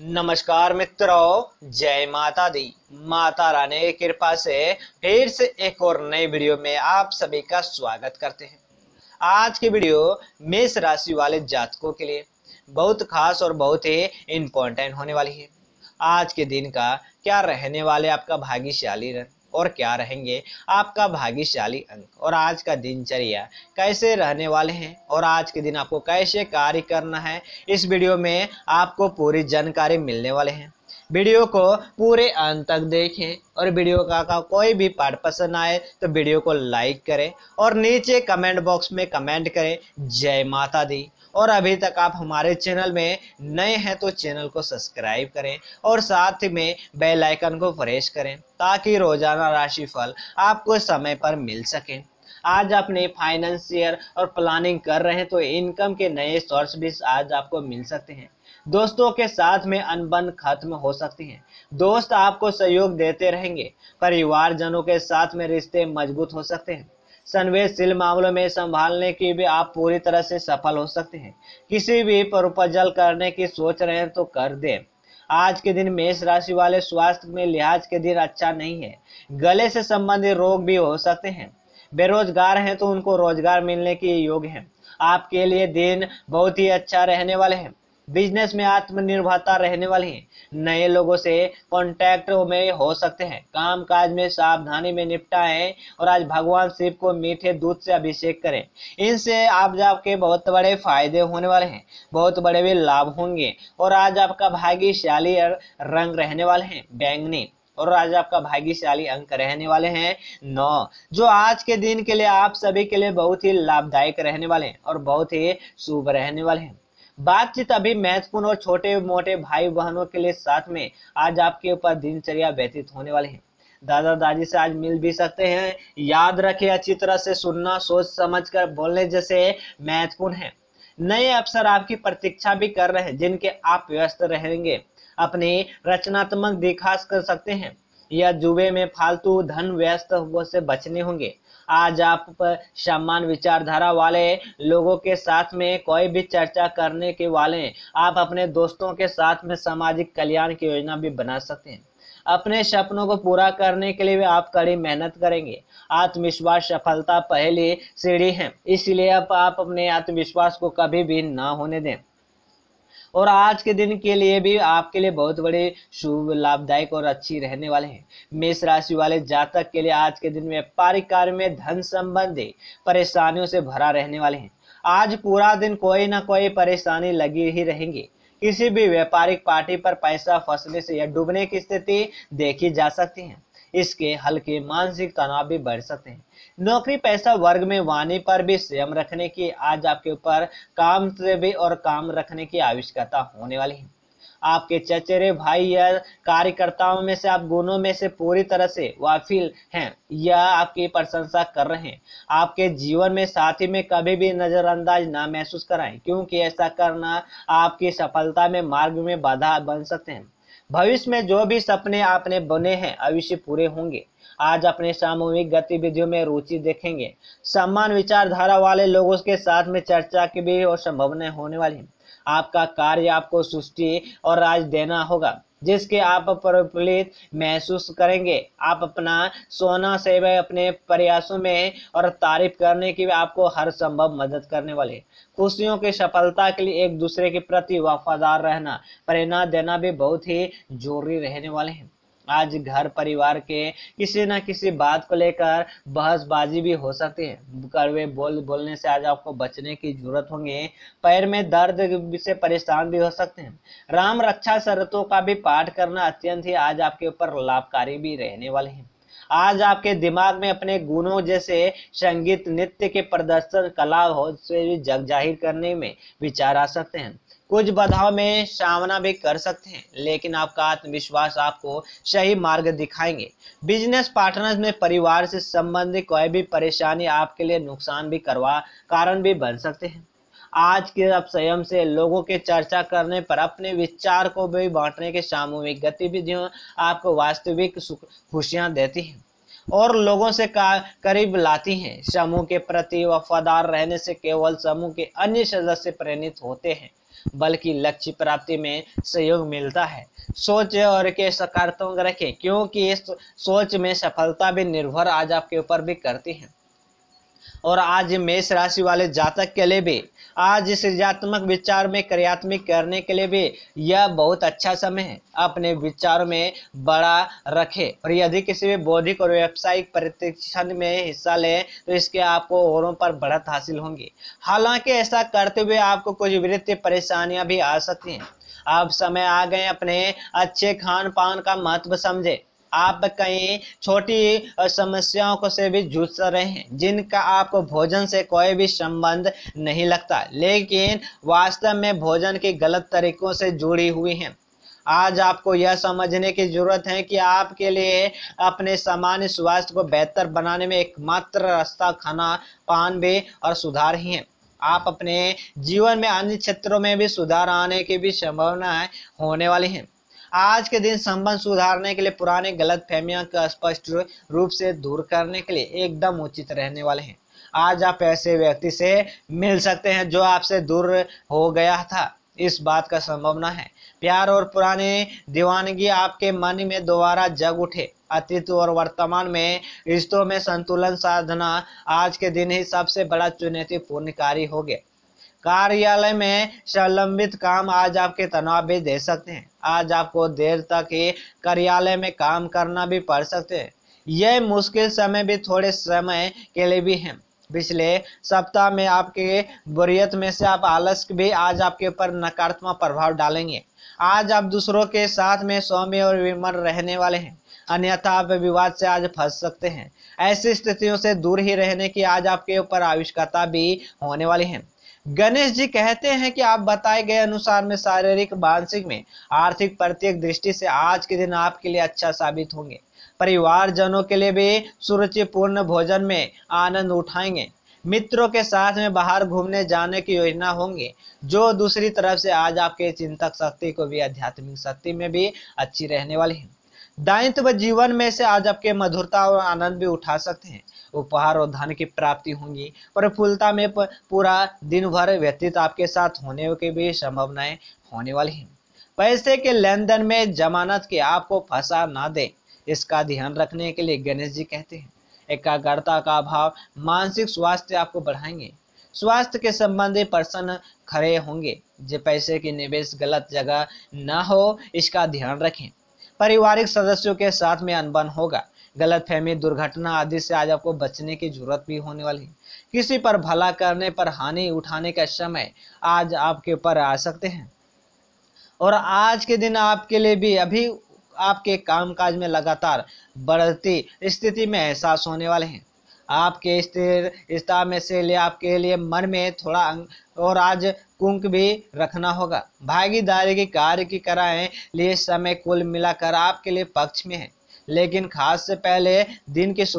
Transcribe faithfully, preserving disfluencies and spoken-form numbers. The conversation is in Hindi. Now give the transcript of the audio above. नमस्कार मित्रों, जय माता दी। माता रानी की कृपा से फिर से एक और नए वीडियो में आप सभी का स्वागत करते हैं। आज की वीडियो मेष राशि वाले जातकों के लिए बहुत खास और बहुत ही इम्पोर्टेंट होने वाली है। आज के दिन का क्या रहने वाले आपका भाग्यशाली रंग और क्या रहेंगे आपका भाग्यशाली अंक, और आज का दिनचर्या कैसे रहने वाले हैं और आज के दिन आपको कैसे कार्य करना है, इस वीडियो में आपको पूरी जानकारी मिलने वाले हैं। वीडियो को पूरे अंत तक देखें और वीडियो का, का कोई भी पार्ट पसंद आए तो वीडियो को लाइक करें और नीचे कमेंट बॉक्स में कमेंट करें जय माता दी। और अभी तक आप हमारे चैनल में नए हैं तो चैनल को सब्सक्राइब करें और साथ में बेल आइकन को प्रेस करें ताकि रोजाना राशिफल आपको समय पर मिल सके। आज आपने फाइनेंशियल और प्लानिंग कर रहे हैं तो इनकम के नए सोर्स भी आज आपको मिल सकते हैं। दोस्तों के साथ में अनबन खत्म हो सकती है, दोस्त आपको सहयोग देते रहेंगे। परिवारजनों के साथ में रिश्ते मजबूत हो सकते हैं। संवेदनशील मामलों में संभालने की भी आप पूरी तरह से सफल हो सकते हैं। किसी भी प्रपोजल करने की सोच रहे हैं तो कर दें। आज के दिन मेष राशि वाले स्वास्थ्य में लिहाज के दिन अच्छा नहीं है। गले से संबंधित रोग भी हो सकते हैं। बेरोजगार हैं तो उनको रोजगार मिलने के योग हैं। आपके लिए दिन बहुत ही अच्छा रहने वाले हैं। बिजनेस में आत्मनिर्भरता रहने वाली है। नए लोगों से कॉन्टैक्ट में हो सकते हैं। काम काज में सावधानी में निपटाएं और आज भगवान शिव को मीठे दूध से अभिषेक करें। इनसे आप आपके बहुत बड़े फायदे होने वाले हैं, बहुत बड़े भी लाभ होंगे। और आज आपका भाग्यशाली रंग रहने वाले हैं बैंगनी और आज आपका भाग्यशाली अंक रहने वाले हैं नौ, जो आज के दिन के लिए आप सभी के लिए बहुत ही लाभदायक रहने वाले हैं और बहुत ही शुभ रहने वाले हैं। बातचीत अभी महत्वपूर्ण और छोटे मोटे भाई बहनों के लिए साथ में आज आपके ऊपर दिनचर्या व्यतीत होने वाले हैं। दादा दादी से आज मिल भी सकते हैं। याद रखें, अच्छी तरह से सुनना, सोच समझ कर बोलने जैसे महत्वपूर्ण है। नए अवसर आपकी प्रतीक्षा भी कर रहे हैं जिनके आप व्यस्त रहेंगे। अपने रचनात्मक दिखास कर सकते हैं या जुबे में फालतू धन व्यस्त से बचने होंगे। आज आप पर समान विचारधारा वाले लोगों के साथ में कोई भी चर्चा करने के वाले। आप अपने दोस्तों के साथ में सामाजिक कल्याण की योजना भी बना सकते हैं। अपने सपनों को पूरा करने के लिए भी आप कड़ी मेहनत करेंगे। आत्मविश्वास सफलता पहली सीढ़ी है, इसलिए आप, आप अपने आत्मविश्वास को कभी भी ना होने दें। और आज के दिन के लिए भी आपके लिए बहुत बड़े शुभ लाभदायक और अच्छी रहने वाले हैं। मेष राशि वाले जातक के लिए आज के दिन व्यापारिक कार्य में धन संबंधी परेशानियों से भरा रहने वाले हैं। आज पूरा दिन कोई ना कोई परेशानी लगी ही रहेंगी। किसी भी व्यापारिक पार्टी पर पैसा फंसने से या डूबने की स्थिति देखी जा सकती है। इसके हल्के मानसिक तनाव भी बढ़ सकते हैं। नौकरी पैसा वर्ग में वाणी पर भी संयम रखने की आज आपके ऊपर काम से भी और काम रखने की आवश्यकता होने वाली है। आपके चचेरे भाई या कार्यकर्ताओं में से आप गुणों में से पूरी तरह से वाकिफ हैं या आपकी प्रशंसा कर रहे हैं। आपके जीवन में साथी में कभी भी नजरअंदाज ना महसूस कराएं, क्योंकि ऐसा करना आपकी सफलता में मार्ग में बाधा बन सकते हैं। भविष्य में जो भी सपने आपने बने हैं अवश्य पूरे होंगे। आज अपने सामूहिक गतिविधियों में रुचि देखेंगे। समान विचारधारा वाले लोगों के साथ में चर्चा की भी और संभावनाएं होने वाली है। आपका कार्य आपको सुस्ती और राज देना होगा जिसके आप प्रफुल्लित महसूस करेंगे। आप अपना सोना सेव अपने प्रयासों में और तारीफ करने की आपको हर संभव मदद करने वाले। खुशियों की सफलता के लिए एक दूसरे के प्रति वफादार रहना प्रेरणा देना भी बहुत ही जरूरी रहने वाले हैं। आज घर परिवार के किसी न किसी बात को लेकर बहसबाजी भी हो सकती है। कड़वे बोल बोलने से आज आपको बचने की जरूरत होगी। पैर में दर्द से परेशान भी हो सकते हैं। राम रक्षा शर्तों का भी पाठ करना अत्यंत ही आज आपके ऊपर लाभकारी भी रहने वाले हैं। आज आपके दिमाग में अपने गुणों जैसे संगीत नृत्य के प्रदर्शन कला से भी जग जाहिर करने में विचार आ सकते हैं। कुछ बाधाओं में सामना भी कर सकते हैं, लेकिन आपका आत्मविश्वास आपको सही मार्ग दिखाएंगे। बिजनेस पार्टनर्स में परिवार से संबंधित कोई भी परेशानी आपके लिए नुकसान भी करवा कारण भी बन सकते हैं। आज के आप संयम से लोगों के चर्चा करने पर अपने विचार को भी बांटने के सामूहिक गतिविधियों आपको वास्तविक खुशियां देती हैं और लोगों से करीब लाती हैं। समूह के प्रति वफादार रहने से केवल समूह के अन्य सदस्य प्रेरित होते हैं। बल्कि लक्ष्य प्राप्ति में सहयोग मिलता है। सोच और के सकारात्मक रखें, क्योंकि इस सोच में सफलता भी निर्भर आज आपके ऊपर भी करती है। और आज मेष राशि वाले जातक के लिए भी आज सृजनात्मक विचार में क्रियात्मक करने के लिए भी यह बहुत अच्छा समय है। अपने विचारों में बड़ा रखें, और यदि किसी भी बौद्धिक और व्यावसायिक प्रतिष्ठान में हिस्सा लें तो इसके आपको औरों पर बढ़त हासिल होंगी। हालांकि ऐसा करते हुए आपको कुछ वित्तीय परेशानियां भी आ सकती हैं। आप समय आ गए अपने अच्छे खान पान का महत्व समझें। आप कई छोटी समस्याओं को से भी जूझ रहे हैं जिनका आपको भोजन से कोई भी संबंध नहीं लगता, लेकिन वास्तव में भोजन के गलत तरीकों से जुड़ी हुई हैं। आज आपको यह समझने की जरूरत है कि आपके लिए अपने सामान्य स्वास्थ्य को बेहतर बनाने में एकमात्र रास्ता खाना पान भी और सुधार ही है। आप अपने जीवन में अन्य क्षेत्रों में भी सुधार आने की भी संभावनाएं होने वाली हैं। आज के दिन संबंध सुधारने के लिए पुराने गलत फहमियां का स्पष्ट रूप से दूर करने के लिए एकदम उचित रहने वाले हैं। आज आप ऐसे व्यक्ति से मिल सकते हैं जो आपसे दूर हो गया था, इस बात का संभावना है। प्यार और पुराने दीवानगी आपके मन में दोबारा जग उठे। अतीत और वर्तमान में रिश्तों में संतुलन साधना आज के दिन ही सबसे बड़ा चुनौतीपूर्ण कार्य हो गया। कार्यालय में संलंबित काम आज आपके तनाव भी दे सकते हैं। आज आपको देर तक ही कार्यालय में काम करना भी पड़ सकते हैं। यह मुश्किल समय भी थोड़े समय के लिए भी है। पिछले सप्ताह में आपके बोरियत में से आप आलस भी आज आपके ऊपर नकारात्मक प्रभाव डालेंगे। आज आप दूसरों के साथ में सौम्य और विनम्र रहने वाले हैं, अन्यथा आप विवाद से आज फंस सकते हैं। ऐसी स्थितियों से दूर ही रहने की आज आपके ऊपर आवश्यकता भी होने वाली है। गणेश जी कहते हैं कि आप बताए गए अनुसार में शारीरिक, मानसिक में आर्थिक प्रत्येक दृष्टि से आज के दिन आपके लिए अच्छा साबित होंगे। परिवारजनों के लिए भी सुरुचिपूर्ण भोजन में आनंद उठाएंगे। मित्रों के साथ में बाहर घूमने जाने की योजना होंगे, जो दूसरी तरफ से आज आपके चिंतक शक्ति को भी आध्यात्मिक शक्ति में भी अच्छी रहने वाली है। दायित्व जीवन में से आज आपके मधुरता और आनंद भी उठा सकते हैं। उपहार और धन की प्राप्ति होंगी। प्रफुल्लता में पूरा दिन भर व्यतीत आपके साथ होने की भी संभावनाएं होने वाली हैं। पैसे के लेन देन में जमानत के आपको फंसा ना दे, इसका ध्यान रखने के लिए गणेश जी कहते हैं। एकाग्रता का अभाव मानसिक स्वास्थ्य आपको बढ़ाएंगे। स्वास्थ्य के संबंधी प्रश्न खड़े होंगे। जो पैसे की निवेश गलत जगह न हो, इसका ध्यान रखें। पारिवारिक सदस्यों के साथ में अनबन होगा। गलतफहमी, दुर्घटना आदि से आज आपको बचने की जरूरत भी होने वाली है। किसी पर भला करने पर हानि उठाने का समय आज आपके ऊपर आ सकते हैं। और आज के दिन आपके लिए भी अभी आपके कामकाज में लगातार बढ़ती स्थिति में एहसास होने वाले हैं। आपके स्थिर स्थिति में से लिए आपके लिए मन में थोड़ा और आज कुंक भी रखना होगा। भागीदारी के कार्य की कराएं लिए समय कुल मिलाकर आपके लिए पक्ष में है, लेकिन खास से पहले दिन के